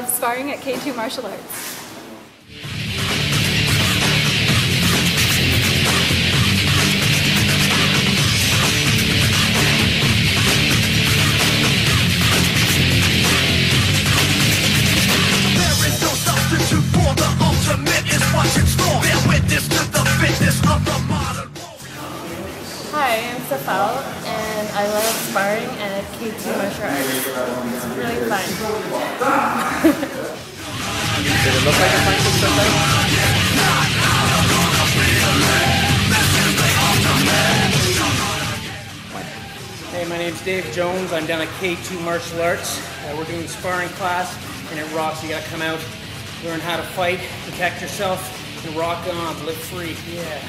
love sparring at K2 Martial Arts. Hi, I'm Safao, and I love sparring at K2 Martial Arts. It's really fun. Did it look like a fun something? Hey, my name's Dave Jones. I'm down at K2 Martial Arts. We're doing a sparring class, and it rocks. You gotta come out, learn how to fight, protect yourself, and rock on, live free. Yeah.